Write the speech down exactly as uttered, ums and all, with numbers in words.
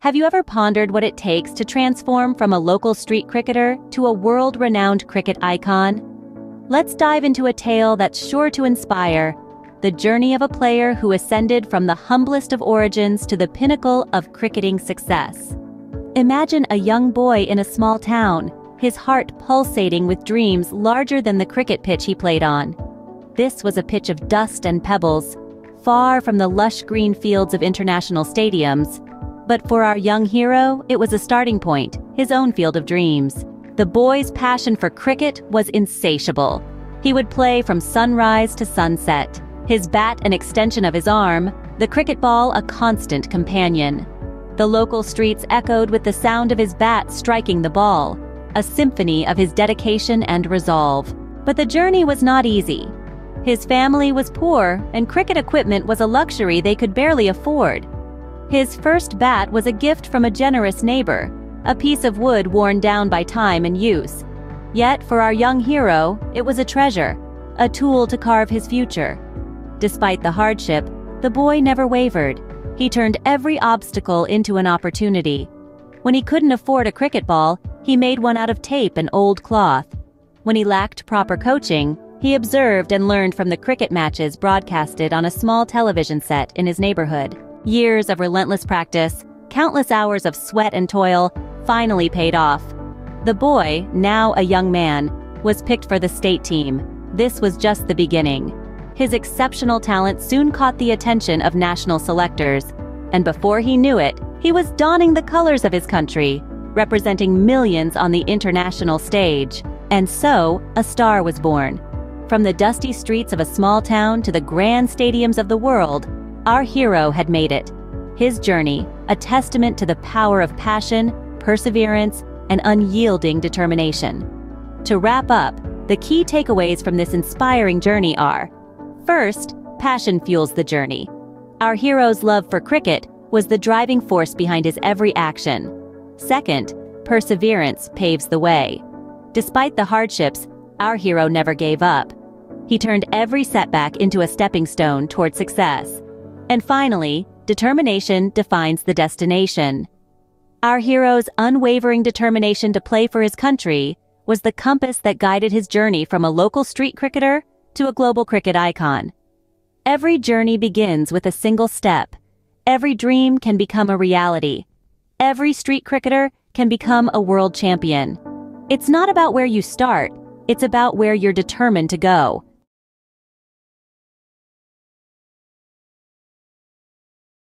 Have you ever pondered what it takes to transform from a local street cricketer to a world-renowned cricket icon? Let's dive into a tale that's sure to inspire, the journey of a player who ascended from the humblest of origins to the pinnacle of cricketing success. Imagine a young boy in a small town, his heart pulsating with dreams larger than the cricket pitch he played on. This was a pitch of dust and pebbles, far from the lush green fields of international stadiums. But for our young hero, it was a starting point, his own field of dreams. The boy's passion for cricket was insatiable. He would play from sunrise to sunset, his bat an extension of his arm, the cricket ball a constant companion. The local streets echoed with the sound of his bat striking the ball, a symphony of his dedication and resolve. But the journey was not easy. His family was poor, and cricket equipment was a luxury they could barely afford. His first bat was a gift from a generous neighbor, a piece of wood worn down by time and use. Yet, for our young hero, it was a treasure, a tool to carve his future. Despite the hardship, the boy never wavered. He turned every obstacle into an opportunity. When he couldn't afford a cricket ball, he made one out of tape and old cloth. When he lacked proper coaching, he observed and learned from the cricket matches broadcasted on a small television set in his neighborhood. Years of relentless practice, countless hours of sweat and toil, finally paid off. The boy, now a young man, was picked for the state team. This was just the beginning. His exceptional talent soon caught the attention of national selectors, and before he knew it, he was donning the colors of his country, representing millions on the international stage. And so, a star was born. From the dusty streets of a small town to the grand stadiums of the world, our hero had made it. His journey, a testament to the power of passion, perseverance, and unyielding determination. To wrap up, the key takeaways from this inspiring journey are: first, passion fuels the journey. Our hero's love for cricket was the driving force behind his every action. Second, perseverance paves the way. Despite the hardships, our hero never gave up. He turned every setback into a stepping stone toward success. And finally, determination defines the destination. Our hero's unwavering determination to play for his country was the compass that guided his journey from a local street cricketer to a global cricket icon. Every journey begins with a single step. Every dream can become a reality. Every street cricketer can become a world champion. It's not about where you start, it's about where you're determined to go.